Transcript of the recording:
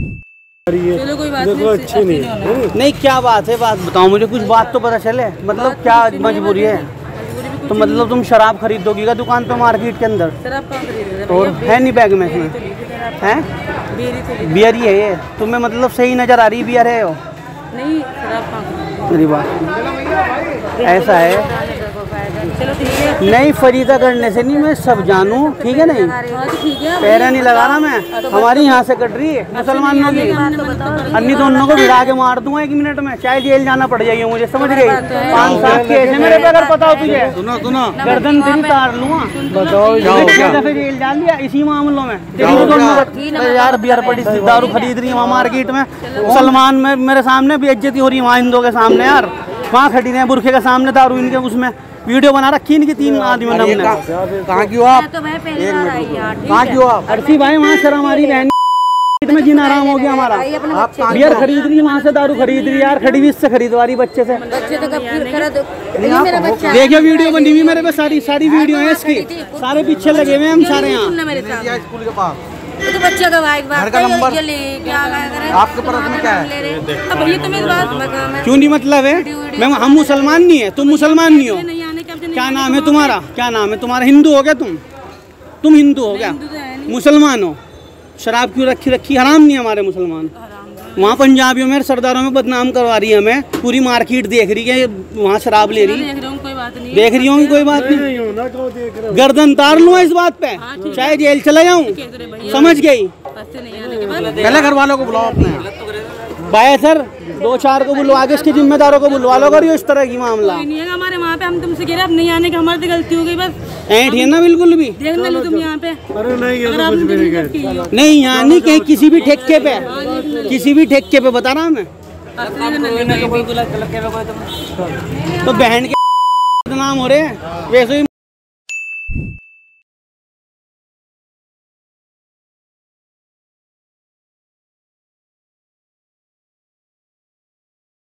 चलो कोई बात नहीं, अच्छी नहीं। नहीं क्या बात है, बात बताओ मुझे, कुछ बात तो पता चले, मतलब क्या मजबूरी है? तो मतलब तुम शराब खरीदोगी का दुकान पे मार्केट के अंदर? और है नहीं बैग में है? बियर ही है ये तुम्हें, मतलब सही नजर आ रही बियर है वो? नहीं बात ऐसा है। चलो ठीक है, नहीं फरीदा करने से नहीं, मैं सब जानू, ठीक है? नहीं पैरा नहीं लगा रहा मैं, हमारी यहाँ से कट रही है मुसलमानों की, अन्य दोनों को भिड़ा के मार दूंगा 1 मिनट में, चाहे जेल जाना पड़ जाएगी मुझे, समझ रही? 5-7 केस है मेरे पे, अगर पता हो तुझे गर्दन दिन तार लूंगा, बताओ जेल डाल दिया इसी मामलों में। यार बियर पड़ी दारू खरीद रही है वहाँ मार्केट में, मुसलमान में मेरे सामने बेइज्जती हो रही है वहाँ, हिंदुओं के सामने यार, वहाँ खड़ी रहे बुरखे के सामने दारू, इनके उसमें वीडियो बना रखी इनकी 3 आदमी ने। कहाँ की हो आप? कहाँ की हो आप? अरसी भाई वहाँ सर हमारी बहन में जीना आराम हो गया हमारा, आप बियर खरीद रही वहाँ से, दारू खरीद रही यार, खड़ी हुई इससे खरीदवा रही बच्चे से। देखिए वीडियो बनी हुई मेरे पे, सारी सारी वीडियो है इसकी, सारे पीछे लगे हुए हम सारे यहाँ स्कूल के पास। तो बच्चा का नंबर आपके पास में क्या है? अब ये तुम्हें बात क्यों नहीं मतलब है? मैम हम मुसलमान नहीं है, तुम मुसलमान नहीं हो। क्या नाम है तुम्हारा? क्या नाम है तुम्हारा? हिंदू हो गया तुम हिंदू हो गया, मुसलमान हो, शराब क्यों रखी रखी? हराम नहीं हमारे मुसलमान, वहाँ पंजाबियों में सरदारों में बदनाम करवा रही है हमें, पूरी मार्केट देख रही है वहाँ शराब ले रही है, देख रही होंगी, कोई बात नहीं, गर्दन तार लूँ इस बात पे, चाहे जेल चला जाऊँ, समझ गई? पहले घर वालों को बुलाओ अपने, बाय सर 2-4 को बुलवा के इसके जिम्मेदारों को बुलवा लो, करियो इस तरह की मामला नहीं है हमारे वहाँ पे, हम तुमसे कह रहे हैं अब नहीं आने की, हमारी गलती हो गई बस, ऐंठ है ना बिल्कुल भी, देखना नहीं तुम यहाँ पे। अरे नहीं यहाँ नहीं, कहीं किसी भी ठेके पे, किसी भी ठेके पे बता रहा मैं, तो बहन के बदनाम हो रहे हैं वैसे ही।